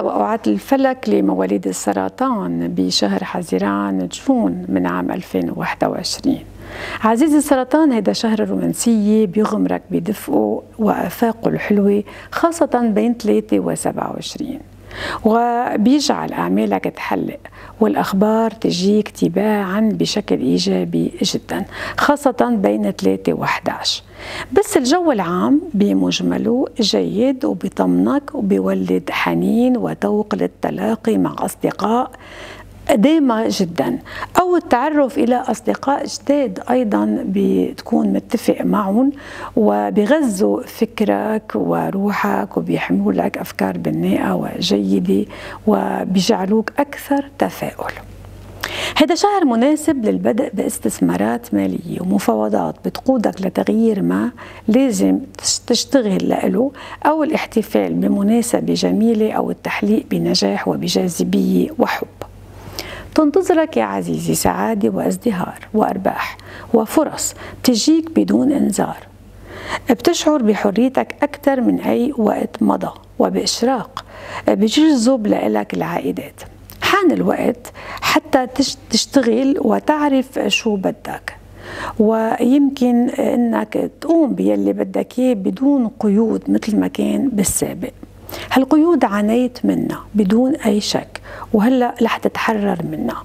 توقعات الفلك لمواليد السرطان بشهر حزيران جفون من عام 2021. عزيزي السرطان، هذا شهر الرومانسية بيغمرك بدفئه وآفاقه الحلوة، خاصة بين 3 و 27، وبيجعل أعمالك تحلق والأخبار تجيك تباعا بشكل إيجابي جدا، خاصة بين 3 و 11. بس الجو العام بمجمله جيد وبيطمنك وبيولد حنين وذوق للتلاقي مع أصدقاء قديمة جدا أو التعرف إلى أصدقاء جداد، أيضا بتكون متفق معهم وبيغذوا فكرك وروحك وبيحملوا لك أفكار بناءة وجيدة وبيجعلوك أكثر تفاؤل. هذا شهر مناسب للبدء باستثمارات مالية ومفاوضات بتقودك لتغيير ما لازم تشتغل له، أو الاحتفال بمناسبة جميلة أو التحليق بنجاح وبجاذبية وحب. تنتظرك يا عزيزي سعادة وازدهار وأرباح وفرص تجيك بدون إنذار، بتشعر بحريتك أكثر من أي وقت مضى وبإشراق بتجذب لإلك العائدات. حان الوقت حتى تشتغل وتعرف شو بدك، ويمكن أنك تقوم بيلي بدك إياه بدون قيود مثل ما كان بالسابق. هالقيود عانيت منها بدون أي شك، وهلأ رح تتحرر منها.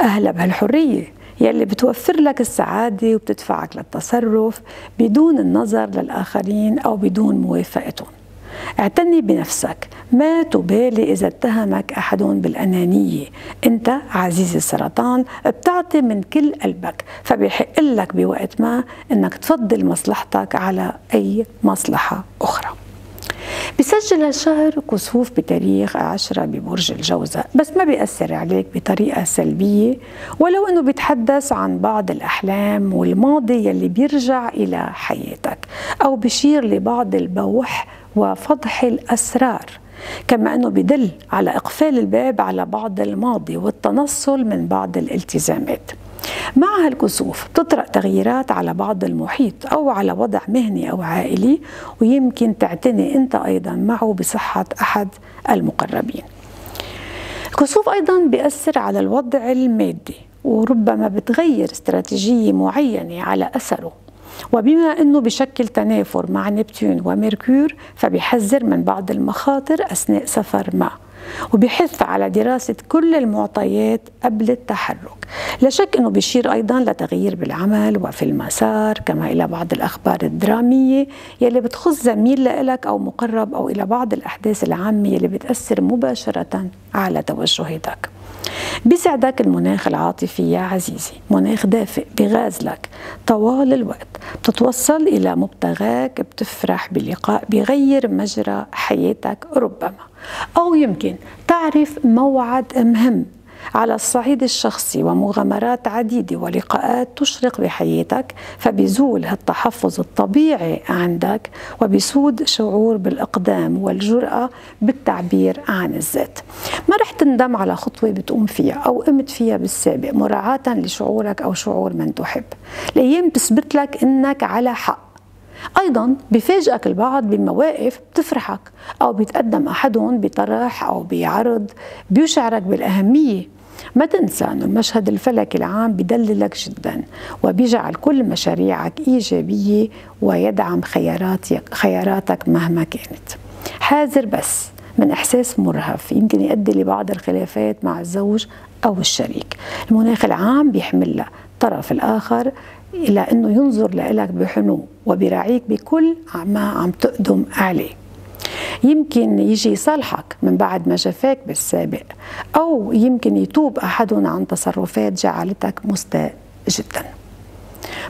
أهلا بهالحرية يلي بتوفر لك السعادة وبتدفعك للتصرف بدون النظر للآخرين أو بدون موافقتهم. اعتني بنفسك، ما تبالي إذا اتهمك أحد بالأنانية. أنت عزيزي السرطان بتعطي من كل قلبك، فبيحق لك بوقت ما أنك تفضل مصلحتك على أي مصلحة أخرى. بيسجل هالشهر كسوف بتاريخ 10 ببرج الجوزاء، بس ما بيأثر عليك بطريقة سلبية، ولو أنه بيتحدث عن بعض الأحلام والماضي يلي بيرجع إلى حياتك، أو بيشير لبعض البوح وفضح الأسرار، كما أنه بيدل على إقفال الباب على بعض الماضي والتنصل من بعض الالتزامات. مع هالكسوف بتطرأ تغييرات على بعض المحيط أو على وضع مهني أو عائلي، ويمكن تعتني أنت أيضا معه بصحة أحد المقربين. الكسوف أيضا بيأثر على الوضع المادي، وربما بتغير استراتيجية معينة على أثره، وبما أنه بشكل تنافر مع نبتون وميركور فبيحذر من بعض المخاطر أثناء سفر ما، وبيحث على دراسة كل المعطيات قبل التحرك. لا شك أنه بيشير أيضا لتغيير بالعمل وفي المسار، كما إلى بعض الأخبار الدرامية يلي بتخص زميل لإلك أو مقرب، أو إلى بعض الأحداث العامة يلي بتأثر مباشرة على توجهاتك. بيساعدك المناخ العاطفي يا عزيزي، مناخ دافئ بغازلك طوال الوقت، بتتوصل إلى مبتغاك، بتفرح بلقاء بيغير مجرى حياتك ربما، أو يمكن تعرف موعد مهم على الصعيد الشخصي ومغامرات عديدة ولقاءات تشرق بحياتك، فبيزول هالتحفظ الطبيعي عندك وبيسود شعور بالإقدام والجرأة بالتعبير عن الذات. ما رح تندم على خطوة بتقوم فيها أو قمت فيها بالسابق، مراعاة لشعورك أو شعور من تحب. الأيام بتثبت لك أنك على حق. أيضا بفاجئك البعض بمواقف بتفرحك، أو بيتقدم أحدهم بطرح أو بعرض بيشعرك بالأهمية. ما تنسى أن المشهد الفلكي العام بدللك جدا، وبيجعل كل مشاريعك إيجابية ويدعم خياراتك مهما كانت. حاذر بس من إحساس مرهف يمكن يؤدي لبعض الخلافات مع الزوج أو الشريك. المناخ العام بيحمل الطرف الآخر إلى أنه ينظر لإلك بحنو وبيراعيك بكل ما عم تقدم عليه. يمكن يجي يصالحك من بعد ما جفاك بالسابق، أو يمكن يتوب أحدهم عن تصرفات جعلتك مستاء جدا.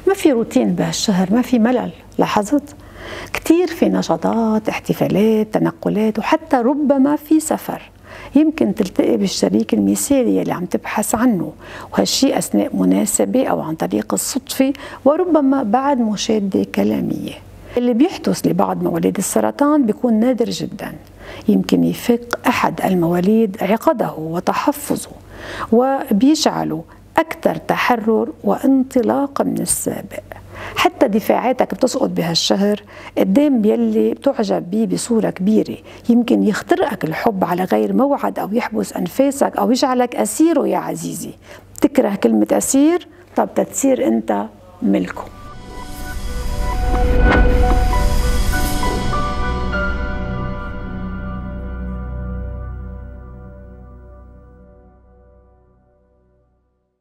ما في روتين بهالشهر، ما في ملل، لاحظت؟ كتير في نشاطات، احتفالات، تنقلات، وحتى ربما في سفر. يمكن تلتقي بالشريك المثالي اللي عم تبحث عنه، وهالشيء أثناء مناسبة أو عن طريق الصدفة، وربما بعد مشادة كلامية. اللي بيحدث لبعض مواليد السرطان بيكون نادر جدا، يمكن يفك أحد المواليد عقده وتحفظه وبيجعله أكثر تحرر وانطلاقا من السابق. حتى دفاعاتك بتسقط بهالشهر قدام يلي بتعجب بيه بصوره كبيره. يمكن يخترقك الحب على غير موعد او يحبس انفاسك او يجعلك اسيره يا عزيزي. بتكره كلمه اسير، طب تتصير انت ملكه.